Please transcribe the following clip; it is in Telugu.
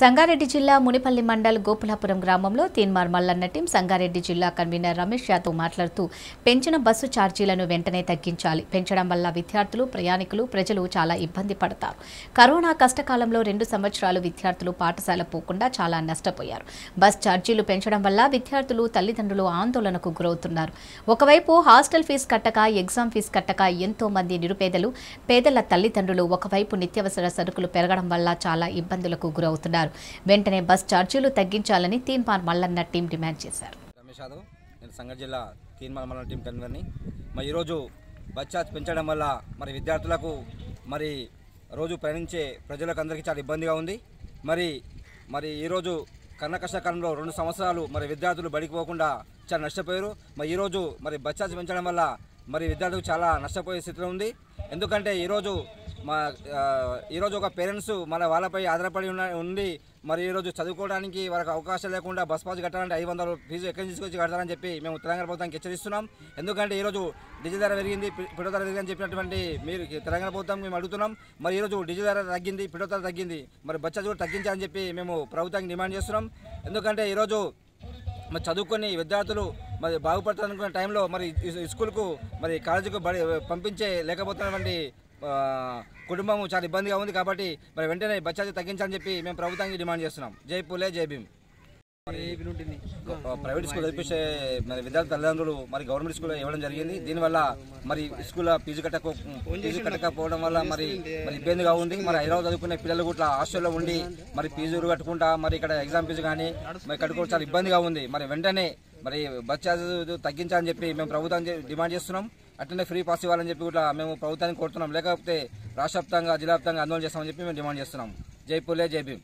సంగారెడ్డి జిల్లా మునిపల్లి మండల్ గోపులాపురం గ్రామంలో తీన్మార్ మల్లన్న టీం సంగారెడ్డి జిల్లా కన్వీనర్ రమేష్ యాదవ్ మాట్లాడుతూ పెంచిన బస్సు ఛార్జీలను వెంటనే తగ్గించాలి. పెంచడం వల్ల విద్యార్థులు, ప్రయాణికులు, ప్రజలు చాలా ఇబ్బంది పడతారు. కరోనా కష్టకాలంలో 2 సంవత్సరాలు విద్యార్థులు పాఠశాల పోకుండా చాలా నష్టపోయారు. బస్ ఛార్జీలు పెంచడం వల్ల విద్యార్థులు, తల్లిదండ్రులు ఆందోళనకు గురవుతున్నారు. ఒకవైపు హాస్టల్ ఫీజు కట్టక, ఎగ్జామ్ ఫీజు కట్టక ఎంతో మంది నిరుపేదలు, పేదల తల్లిదండ్రులు ఒకవైపు నిత్యావసర సరుకులు పెరగడం వల్ల చాలా ఇబ్బందులకు గురవుతున్నారు. వెంటనే బస్ ఛార్జీలు తగ్గించాలని తీన్మార్ మల్లన్న టీం డిమాండ్ చేశారు. రమేష్ యాదవ్, నేను సంగారెడ్డి జిల్లా తీన్మార్ మల్లన్న టీం కన్వీనర్ని. మరి ఈరోజు బస్ ఛార్జ్ పెంచడం వల్ల మరి విద్యార్థులకు, మరి రోజు ప్రయాణించే ప్రజలకు అందరికీ చాలా ఇబ్బందిగా ఉంది. మరి మరి ఈరోజు కన్న కష్టకాలంలో 2 సంవత్సరాలు మరి విద్యార్థులు బడికి పోకుండా చాలా నష్టపోయారు. మరి ఈరోజు మరి బస్ ఛార్జ్ పెంచడం వల్ల మరి విద్యార్థులకు చాలా నష్టపోయే స్థితిలో ఉంది. ఎందుకంటే ఈరోజు ఒక పేరెంట్స్ మన వాళ్ళపై ఆధారపడి ఉండి మరి ఈరోజు చదువుకోవడానికి వాళ్ళకి అవకాశం లేకుండా బస్ పాస్ కట్టాలంటే 500 ఫీజు ఎక్కడి నుంచి తీసుకొచ్చి కట్టాలని చెప్పి మేము తెలంగాణ ప్రభుత్వానికి హెచ్చరిస్తున్నాం. ఎందుకంటే ఈరోజు డీజిల్ ధర పెరిగింది, పెట్రోల్ ధర పెరిగిందని చెప్పినటువంటి మీరు తెలంగాణ ప్రభుత్వం మేము అడుగుతున్నాం. మరి ఈరోజు డీజిల్ ధర తగ్గింది, పెట్రోల్ ధర తగ్గింది, మరి బస్ ఛార్జ్ కూడా తగ్గించాలని చెప్పి మేము ప్రభుత్వానికి డిమాండ్ చేస్తున్నాం. ఎందుకంటే ఈరోజు మరి చదువుకొని విద్యార్థులు మరి బాగుపడతారనుకునే టైంలో మరి స్కూల్కు మరి కాలేజీకు పంపించే లేకపోతున్నటువంటి కుటుంబం చాలా ఇబ్బందిగా ఉంది. కాబట్టి మరి వెంటనే బస్ ఛార్జ్ తగ్గించాలని చెప్పి మేము ప్రభుత్వానికి డిమాండ్ చేస్తున్నాం. జై పూలే, జై భీమ్. మరి ప్రైవేట్ స్కూల్ చదివించే మరి విద్యార్థి తల్లిదండ్రులు మరి గవర్నమెంట్ స్కూల్లో ఇవ్వడం జరిగింది. దీనివల్ల మరి స్కూల్లో ఫీజు కట్టకపోవడం వల్ల మరి మరి ఇబ్బందిగా ఉంది. మరి హైదరాబాద్ చదువుకునే పిల్లలు కూడా హాస్టల్లో ఉండి మరి ఫీజు కట్టుకుంటా మరి ఇక్కడ ఎగ్జామ్ ఫీజు కానీ మరి కట్టుకోవడం చాలా ఇబ్బందిగా ఉంది. మరి వెంటనే మరి బస్ ఛార్జ్ తగ్గించాలని చెప్పి మేము ప్రభుత్వాన్ని డిమాండ్ చేస్తున్నాం. అట్లనే ఫ్రీ పాస్ ఇవ్వాలని చెప్పి కూడా మేము ప్రభుత్వాన్ని కోరుతున్నాం. లేకపోతే రాష్ట్ర వ్యాప్తంగా, జిల్లా వ్యాప్తంగా ఆందోళన చేస్తామని చెప్పి మేము డిమాండ్ చేస్తున్నాం. జై పూలే, జై భీమ్.